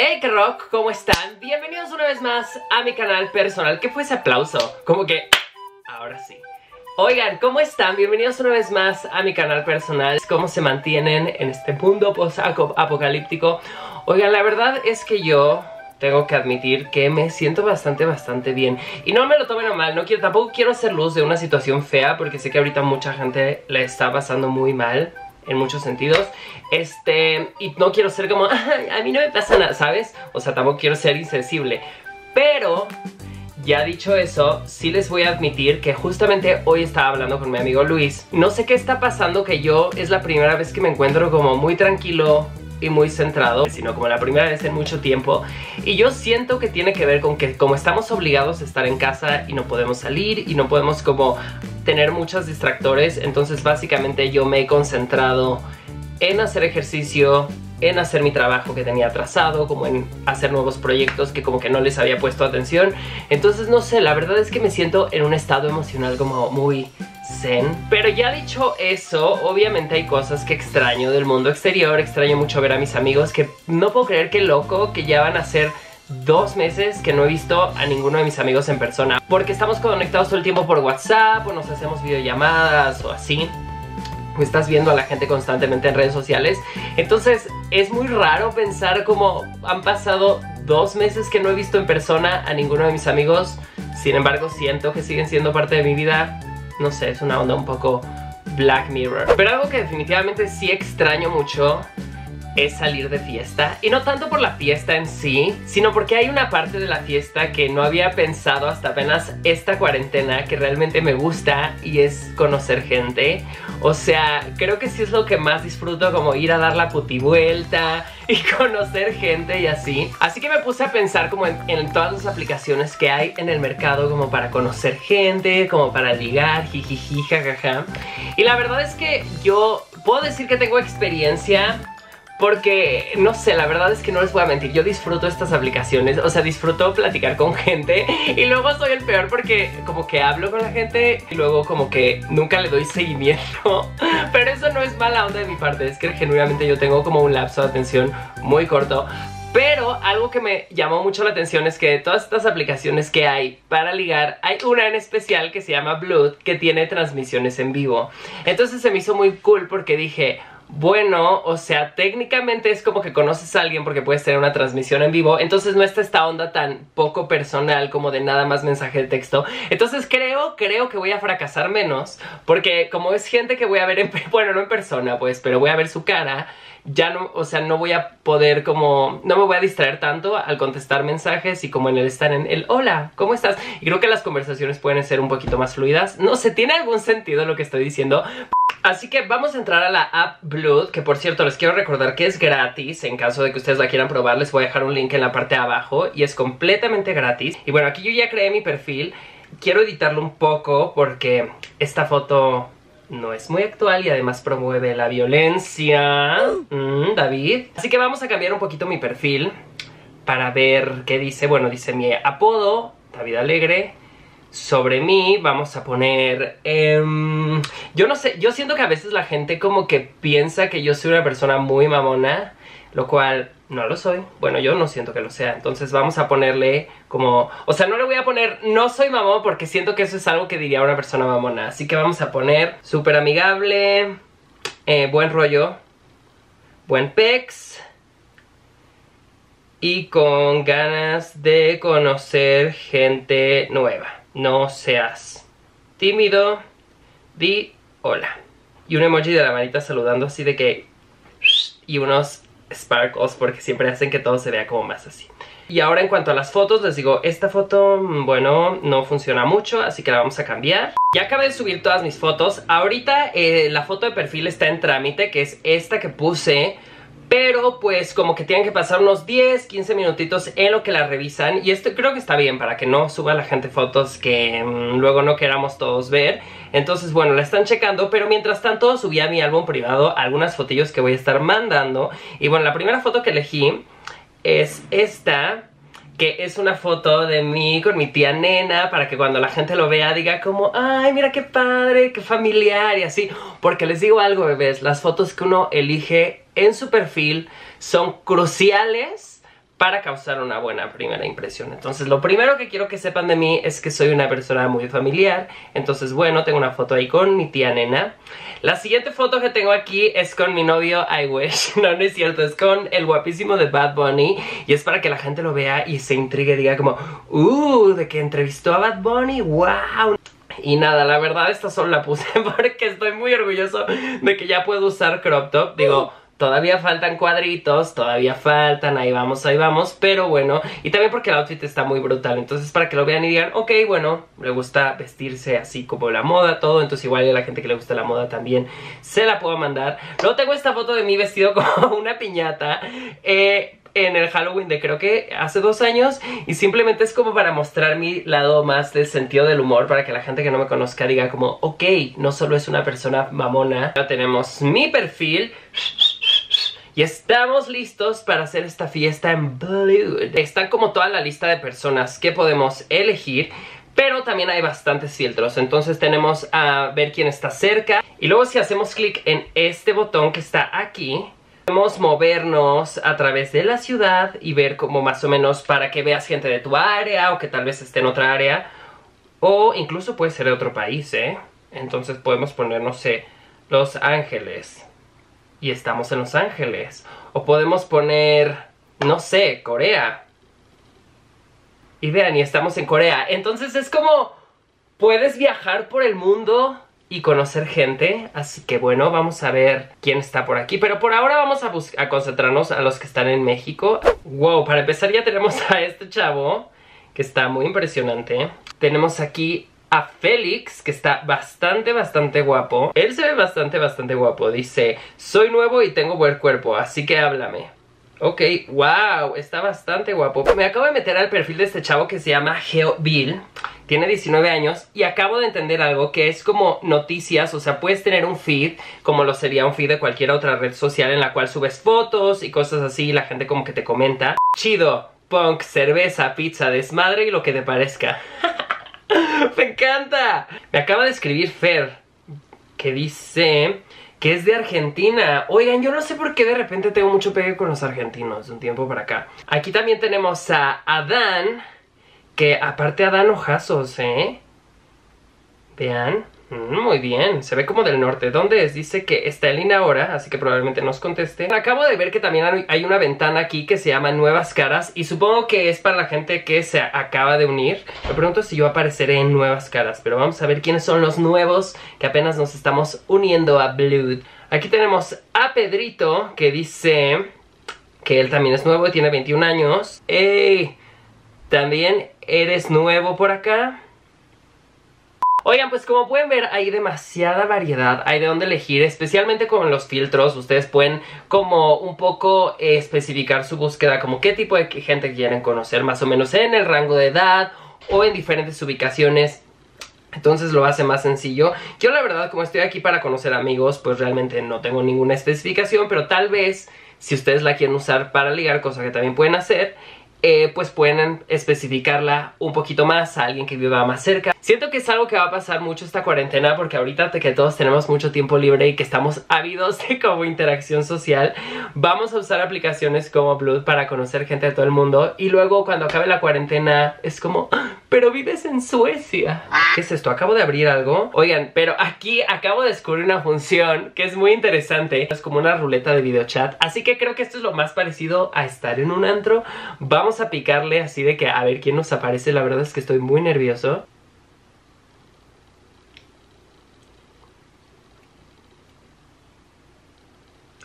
Hey, que rock, ¿cómo están? Bienvenidos una vez más a mi canal personal. ¿Qué fue ese aplauso? Como que... ahora sí. Oigan, ¿cómo están? Bienvenidos una vez más a mi canal personal. ¿Cómo se mantienen en este mundo post-apocalíptico? Oigan, la verdad es que yo... tengo que admitir que me siento bastante bien. Y no me lo tomen a mal, no quiero, tampoco quiero hacer luz de una situación fea, porque sé que ahorita mucha gente la está pasando muy mal en muchos sentidos. Y no quiero ser como, a mí no me pasa nada, ¿sabes? O sea, tampoco quiero ser insensible. Pero, ya dicho eso, sí les voy a admitir que justamente hoy estaba hablando con mi amigo Luis. No sé qué está pasando, que yo es la primera vez que me encuentro como muy tranquilo y muy centrado, sino como la primera vez en mucho tiempo. Y yo siento que tiene que ver con que como estamos obligados a estar en casa y no podemos salir y no podemos como tener muchos distractores, entonces básicamente yo me he concentrado en hacer ejercicio, en hacer mi trabajo que tenía atrasado, como en hacer nuevos proyectos que como que no les había puesto atención. Entonces no sé, la verdad es que me siento en un estado emocional como muy zen. Pero ya dicho eso, obviamente hay cosas que extraño del mundo exterior. Extraño mucho ver a mis amigos, que no puedo creer, que loco, que ya van a ser 2 meses que no he visto a ninguno de mis amigos en persona, porque estamos conectados todo el tiempo por WhatsApp, o nos hacemos videollamadas o así. Estás viendo a la gente constantemente en redes sociales. Entonces es muy raro pensar como han pasado 2 meses que no he visto en persona a ninguno de mis amigos. Sin embargo, siento que siguen siendo parte de mi vida. No sé, es una onda un poco Black Mirror. Pero algo que definitivamente sí extraño mucho es salir de fiesta. Y no tanto por la fiesta en sí, sino porque hay una parte de la fiesta que no había pensado hasta apenas esta cuarentena, que realmente me gusta, y es conocer gente. O sea, creo que sí es lo que más disfruto, como ir a dar la putivuelta y conocer gente y así. Así que me puse a pensar como en todas las aplicaciones que hay en el mercado como para conocer gente, como para ligar, jijiji, jajaja. Y la verdad es que yo puedo decir que tengo experiencia, porque, no sé, la verdad es que no les voy a mentir, yo disfruto estas aplicaciones. O sea, disfruto platicar con gente, y luego soy el peor porque como que hablo con la gente y luego como que nunca le doy seguimiento. Pero eso no es mala onda de mi parte, es que genuinamente yo tengo como un lapso de atención muy corto. Pero algo que me llamó mucho la atención es que de todas estas aplicaciones que hay para ligar, hay una en especial que se llama Blued, que tiene transmisiones en vivo. Entonces se me hizo muy cool porque dije... bueno, o sea, técnicamente es como que conoces a alguien porque puedes tener una transmisión en vivo. Entonces no está esta onda tan poco personal como de nada más mensaje de texto. Entonces creo que voy a fracasar menos, porque como es gente que voy a ver, bueno, no en persona pues, pero voy a ver su cara. Ya no, o sea, no voy a poder como... no me voy a distraer tanto al contestar mensajes y como en el estar en el hola, ¿cómo estás? Y creo que las conversaciones pueden ser un poquito más fluidas. No sé, tiene algún sentido lo que estoy diciendo. Así que vamos a entrar a la app Blued, que por cierto les quiero recordar que es gratis. En caso de que ustedes la quieran probar, les voy a dejar un link en la parte de abajo y es completamente gratis. Y bueno, aquí yo ya creé mi perfil. Quiero editarlo un poco porque esta foto no es muy actual y además promueve la violencia. David. Así que vamos a cambiar un poquito mi perfil para ver qué dice. Bueno, dice mi apodo, David Alegre. Sobre mí vamos a poner... yo no sé, yo siento que a veces la gente como que piensa que yo soy una persona muy mamona, lo cual no lo soy. Bueno, yo no siento que lo sea. Entonces vamos a ponerle como... o sea, no le voy a poner no soy mamón, porque siento que eso es algo que diría una persona mamona. Así que vamos a poner súper amigable, buen rollo, buen pex, y con ganas de conocer gente nueva. No seas tímido, di hola. Y un emoji de la manita saludando así de que... y unos sparkles porque siempre hacen que todo se vea como más así. Y ahora en cuanto a las fotos, les digo, esta foto, bueno, no funciona mucho, así que la vamos a cambiar. Ya acabé de subir todas mis fotos. Ahorita la foto de perfil está en trámite, que es esta que puse... pero pues como que tienen que pasar unos 10, 15 minutitos en lo que la revisan. Y esto creo que está bien para que no suba la gente fotos que luego no queramos todos ver. Entonces bueno, la están checando, pero mientras tanto subí a mi álbum privado algunas fotillos que voy a estar mandando. Y bueno, la primera foto que elegí es esta, que es una foto de mí con mi tía Nena, para que cuando la gente lo vea diga como, ay, mira qué padre, qué familiar y así. Porque les digo algo, bebés, las fotos que uno elige en su perfil son cruciales para causar una buena primera impresión. Entonces lo primero que quiero que sepan de mí es que soy una persona muy familiar. Entonces bueno, tengo una foto ahí con mi tía Nena. La siguiente foto que tengo aquí es con mi novio I Wish. No, no es cierto, es con el guapísimo de Bad Bunny. Y es para que la gente lo vea y se intrigue, diga como de que entrevistó a Bad Bunny, wow. Y nada, la verdad esta solo la puse porque estoy muy orgulloso de que ya puedo usar crop top. Digo, todavía faltan cuadritos, todavía faltan, ahí vamos, pero bueno. Y también porque el outfit está muy brutal, entonces para que lo vean y digan, ok, bueno, le gusta vestirse así como la moda, todo. Entonces igual a la gente que le gusta la moda también se la puedo mandar. Luego tengo esta foto de mí vestido como una piñata, en el Halloween de creo que hace 2 años. Y simplemente es como para mostrar mi lado más de sentido del humor, para que la gente que no me conozca diga como, ok, no solo es una persona mamona. Ya tenemos mi perfil y estamos listos para hacer esta fiesta en Blued. Está como toda la lista de personas que podemos elegir, pero también hay bastantes filtros. Entonces tenemos a ver quién está cerca. Y luego si hacemos clic en este botón que está aquí, podemos movernos a través de la ciudad y ver como más o menos para que veas gente de tu área o que tal vez esté en otra área. O incluso puede ser de otro país, ¿eh? Entonces podemos poner, no sé, Los Ángeles. Y estamos en Los Ángeles. O podemos poner, no sé, Corea. Y vean, y estamos en Corea. Entonces es como, puedes viajar por el mundo y conocer gente. Así que bueno, vamos a ver quién está por aquí, pero por ahora vamos a concentrarnos a los que están en México. Wow, para empezar ya tenemos a este chavo que está muy impresionante. Tenemos aquí a Félix, que está bastante guapo. Él se ve bastante guapo. Dice, soy nuevo y tengo buen cuerpo, así que háblame. Ok, wow, está bastante guapo. Me acabo de meter al perfil de este chavo que se llama Geobill. Tiene 19 años y acabo de entender algo que es como noticias. O sea, puedes tener un feed como lo sería un feed de cualquier otra red social en la cual subes fotos y cosas así y la gente como que te comenta. Chido, punk, cerveza, pizza, desmadre y lo que te parezca. ¡Me encanta! Me acaba de escribir Fer, que dice que es de Argentina. Oigan, yo no sé por qué de repente tengo mucho pegue con los argentinos de un tiempo para acá. Aquí también tenemos a Adán, que aparte dan ojazos, ¿eh? Vean. Muy bien. Se ve como del norte. ¿Dónde es? Dice que está en línea ahora, así que probablemente nos conteste. Acabo de ver que también hay una ventana aquí que se llama Nuevas Caras. Y supongo que es para la gente que se acaba de unir. Me pregunto si yo apareceré en Nuevas Caras. Pero vamos a ver quiénes son los nuevos que apenas nos estamos uniendo a Blued. Aquí tenemos a Pedrito, que dice que él también es nuevo y tiene 21 años. ¡Ey! También eres nuevo por acá. Oigan, pues como pueden ver hay demasiada variedad, hay de dónde elegir, especialmente con los filtros. Ustedes pueden como un poco especificar su búsqueda, como qué tipo de gente quieren conocer, más o menos en el rango de edad o en diferentes ubicaciones. Entonces lo hace más sencillo. Yo la verdad, como estoy aquí para conocer amigos, pues realmente no tengo ninguna especificación, pero tal vez si ustedes la quieren usar para ligar, cosa que también pueden hacer, pues pueden especificarla un poquito más a alguien que viva más cerca. Siento que es algo que va a pasar mucho esta cuarentena, porque ahorita que todos tenemos mucho tiempo libre y que estamos ávidos de como interacción social, vamos a usar aplicaciones como Blued para conocer gente de todo el mundo. Y luego cuando acabe la cuarentena es como, pero vives en Suecia. ¿Qué es esto? ¿Acabo de abrir algo? Oigan, pero aquí acabo de descubrir una función que es muy interesante. Es como una ruleta de videochat, así que creo que esto es lo más parecido a estar en un antro. Vamos a picarle así de que a ver quién nos aparece. La verdad es que estoy muy nervioso.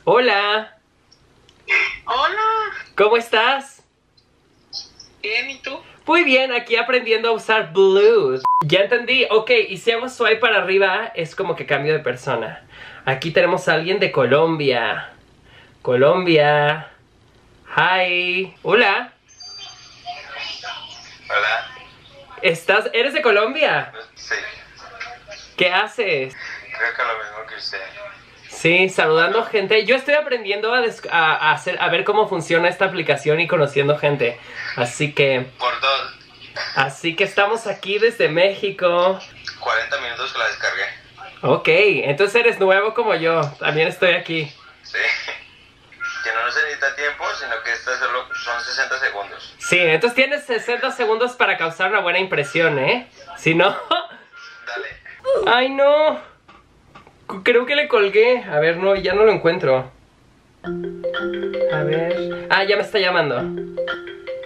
Hola. Hola. ¿Cómo estás? Bien, ¿y tú? Muy bien, aquí aprendiendo a usar Blued. Ya entendí, ok, y si hago swipe para arriba es como que cambio de persona. Aquí tenemos a alguien de Colombia. Colombia. Hi. Hola. Hola. ¿Eres de Colombia? Sí. ¿Qué haces? Creo que lo mismo que usted. Sí, saludando gente. Yo estoy aprendiendo a ver cómo funciona esta aplicación y conociendo gente. Así que... Por dos. Así que estamos aquí desde México. 40 minutos que la descargué. Ok, entonces eres nuevo como yo. También estoy aquí. Sí. Que no nos necesita tiempo, sino que esta solo son 60 segundos. Sí, entonces tienes 60 segundos para causar una buena impresión, ¿eh? Si no... Dale. ¡Ay, no! Creo que le colgué. A ver, no, ya no lo encuentro. A ver... Ah, ya me está llamando.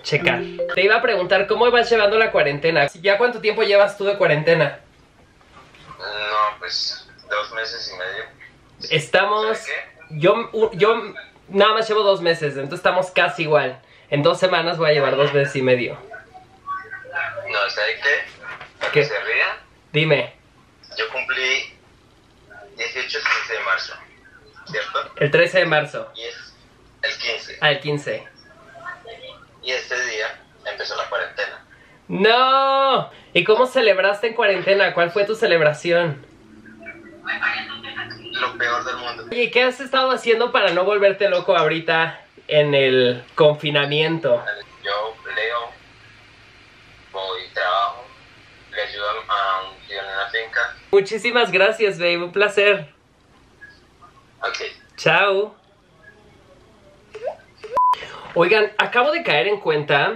Checar. Te iba a preguntar, ¿cómo vas llevando la cuarentena? ¿Ya cuánto tiempo llevas tú de cuarentena? No, pues... 2 meses y medio. Estamos... Yo nada más llevo 2 meses, entonces estamos casi igual. En 2 semanas voy a llevar 2 meses y medio. No, ¿sabes qué? ¿Para que se ría? Dime. Yo cumplí 18 el 13 de marzo, ¿cierto? El 13 de marzo. Y es el 15. Ah, el 15. Y este día empezó la cuarentena. ¡No! ¿Y cómo celebraste en cuarentena? ¿Cuál fue tu celebración? Lo peor del mundo. Oye, ¿qué has estado haciendo para no volverte loco ahorita en el confinamiento? Yo leo, voy, trabajo, le ayudo a un tío en la finca. Muchísimas gracias, babe, un placer. Ok. Chao. Oigan, acabo de caer en cuenta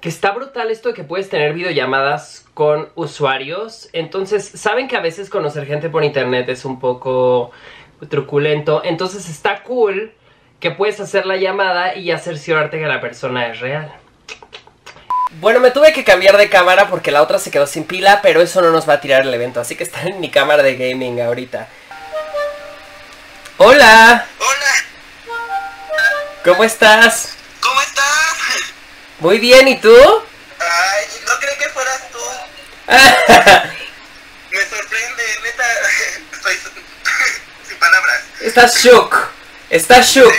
que está brutal esto de que puedes tener videollamadas con usuarios. Entonces, saben que a veces conocer gente por internet es un poco truculento. Entonces está cool que puedes hacer la llamada y cerciorarte que la persona es real. Bueno, me tuve que cambiar de cámara porque la otra se quedó sin pila, pero eso no nos va a tirar el evento. Así que está en mi cámara de gaming ahorita. ¡Hola! ¡Hola! ¿Cómo estás? ¿Cómo estás? Muy bien, ¿y tú? Ay, no creí que fueras tú. Me sorprende, neta, estoy sin palabras. Estás shook, estás shook.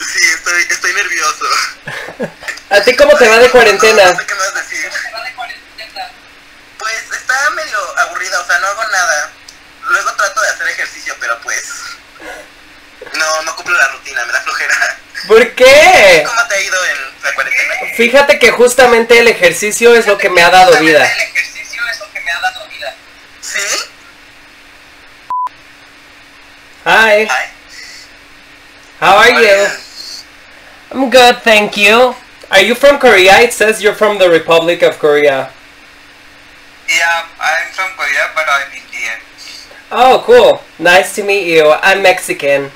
Sí, estoy nervioso. ¿A ti cómo te va de cuarentena? No sé qué me vas a decir. ¿Cómo te va de cuarentena? Pues está medio aburrida, o sea, no hago nada. Luego trato de hacer ejercicio, pero pues... No cumplo la rutina, me da flojera. ¿Por qué? ¿Cómo te ha ido en la cuarentena? Fíjate que justamente el ejercicio es lo que me ha dado vida. El ejercicio es lo que me ha dado vida. ¿Sí? Hi. Hi. How are you? I'm good, thank you. Are you from Korea? It says you're from the Republic of Korea. Yeah, I'm from Korea, but I'm Indian. Oh, cool. Nice to meet you. I'm Mexican.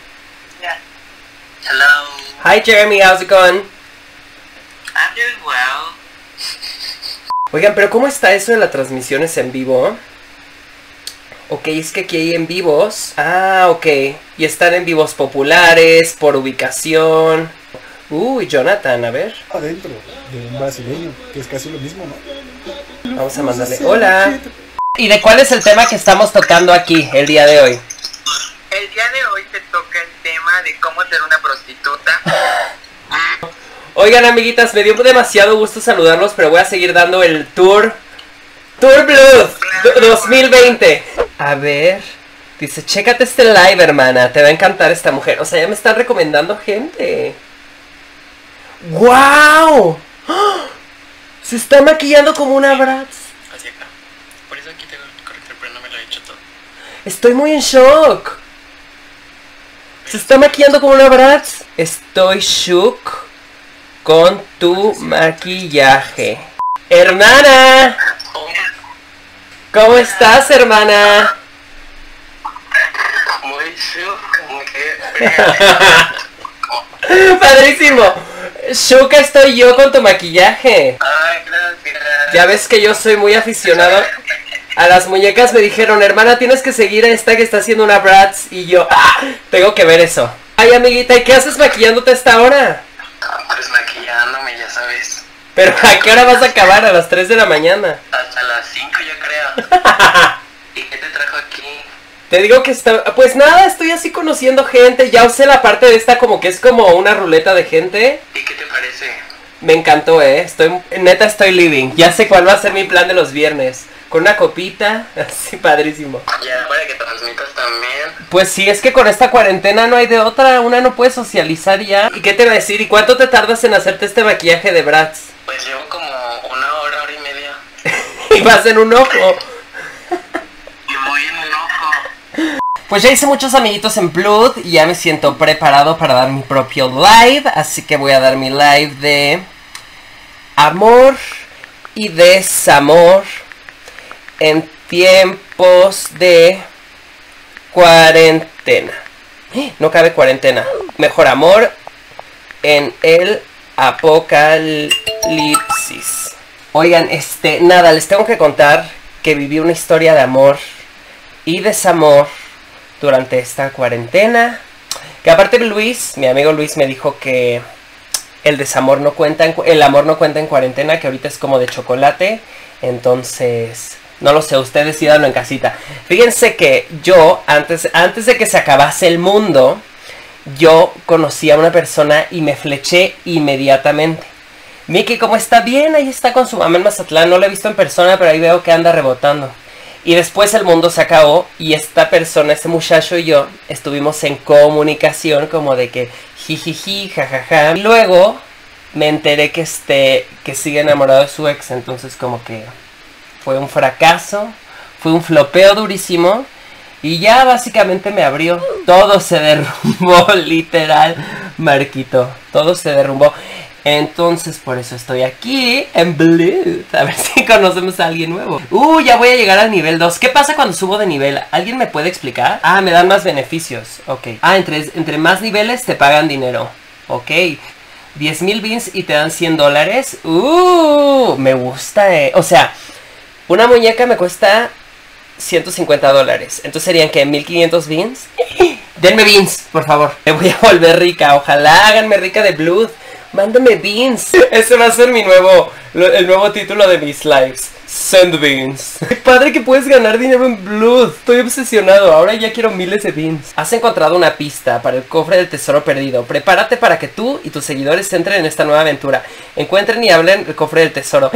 Hello. Hi Jeremy, how's it going? I'm doing well. Oigan, pero ¿cómo está eso de las transmisiones en vivo? Ok, es que aquí hay en vivos. Ah, ok. Y están en vivos populares, por ubicación. Uy, Jonathan, a ver. Adentro, de un brasileño, que es casi lo mismo, ¿no? Vamos a mandarle, hola. ¿Y de cuál es el tema que estamos tocando aquí el día de hoy? El día de hoy se toca el tema de cómo ser una prostituta. Oigan, amiguitas, me dio demasiado gusto saludarlos, pero voy a seguir dando el Tour Blued 2020. A ver, dice, chécate este live, hermana, te va a encantar esta mujer. O sea, ya me están recomendando gente. ¡Wow! ¡Oh! Se está maquillando como una Bratz. Así acá. Por eso aquí tengo el corrector, pero no me lo he hecho todo. Estoy muy en shock. Se está maquillando como una Bratz. Estoy shook con tu maquillaje. Hermana, ¿cómo estás, hermana? Muy shook, muy bien. Padrísimo. Shook estoy yo con tu maquillaje. Ay, gracias. Ya ves que yo soy muy aficionado a las muñecas. Me dijeron, hermana, tienes que seguir a esta que está haciendo una Bratz. Y yo, ¡ah! Tengo que ver eso. Ay, amiguita, ¿y qué haces maquillándote a esta hora? Pues maquillándome, ya sabes. ¿Pero a qué hora vas a acabar? ¿A las 3 de la mañana? Hasta las 5, yo creo. ¿Y qué te trajo aquí? Te digo que está... Pues nada, estoy así conociendo gente. Ya usé la parte de esta como que es como una ruleta de gente. ¿Y qué te parece? Me encantó, Neta, estoy living. Ya sé cuál va a ser mi plan de los viernes. Con una copita, así padrísimo. Ya, para que transmitas también. Pues sí, es que con esta cuarentena no hay de otra, una no puede socializar ya. ¿Y qué te va a decir? ¿Y cuánto te tardas en hacerte este maquillaje de Bratz? Pues llevo como 1 hora, 1 hora y media. Y vas en un ojo. Y voy en un ojo. Pues ya hice muchos amiguitos en Blued y ya me siento preparado para dar mi propio live. Así que voy a dar mi live de amor y desamor en tiempos de cuarentena. No cabe cuarentena. Mejor amor en el apocalipsis. Oigan, nada, les tengo que contar que viví una historia de amor y desamor durante esta cuarentena. Que aparte Luis, mi amigo Luis, me dijo que el desamor no cuenta, el amor no cuenta en cuarentena, que ahorita es como de chocolate. Entonces, no lo sé, ustedes síganlo en casita. Fíjense que yo, antes de que se acabase el mundo, yo conocí a una persona y me fleché inmediatamente. Miki, ¿cómo está? Bien, ahí está con su mamá en Mazatlán. No la he visto en persona, pero ahí veo que anda rebotando. Y después el mundo se acabó y esta persona, este muchacho y yo, estuvimos en comunicación como de que jijiji, jajaja. Y luego me enteré que, que sigue enamorado de su ex, entonces como que fue un fracaso, fue un flopeo durísimo. Y ya básicamente me abrió. Todo se derrumbó, literal, Marquito. Todo se derrumbó. Entonces, por eso estoy aquí en Blued. A ver si conocemos a alguien nuevo. Ya voy a llegar al nivel 2. ¿Qué pasa cuando subo de nivel? ¿Alguien me puede explicar? Ah, me dan más beneficios. Ok. Ah, entre más niveles te pagan dinero. Ok. 10,000 beans y te dan $100. Me gusta, O sea, una muñeca me cuesta $150. Entonces serían que 1,500 beans. Denme beans, por favor. Me voy a volver rica. Ojalá háganme rica de Blued. Mándame beans. Ese va a ser el nuevo título de mis lives. Send beans. Qué padre que puedes ganar dinero en Blued. Estoy obsesionado. Ahora ya quiero miles de beans. Has encontrado una pista para el cofre del tesoro perdido. Prepárate para que tú y tus seguidores entren en esta nueva aventura. Encuentren y hablen el cofre del tesoro.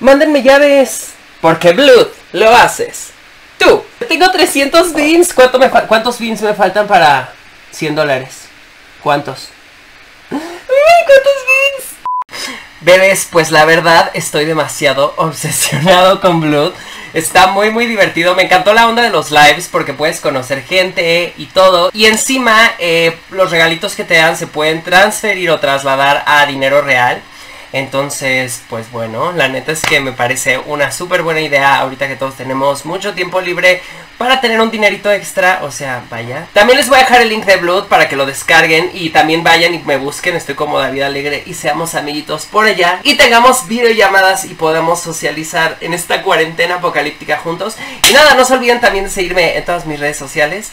Mándenme llaves. Porque Blued lo haces. Tú. Tengo 300 beans. ¿Cuántos beans me faltan para $100? ¿Cuántos? ¿Cuántos beans? Bebés, pues la verdad estoy demasiado obsesionado con Blued. Está muy divertido. Me encantó la onda de los lives porque puedes conocer gente y todo. Y encima los regalitos que te dan se pueden transferir o trasladar a dinero real. Entonces, pues bueno, la neta es que me parece una súper buena idea ahorita que todos tenemos mucho tiempo libre para tener un dinerito extra, o sea, vaya. También les voy a dejar el link de Blued para que lo descarguen y también vayan y me busquen. Estoy como David Alegre y seamos amiguitos por allá y tengamos videollamadas y podamos socializar en esta cuarentena apocalíptica juntos. Y nada, no se olviden también de seguirme en todas mis redes sociales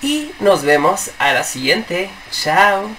y nos vemos a la siguiente. Chao.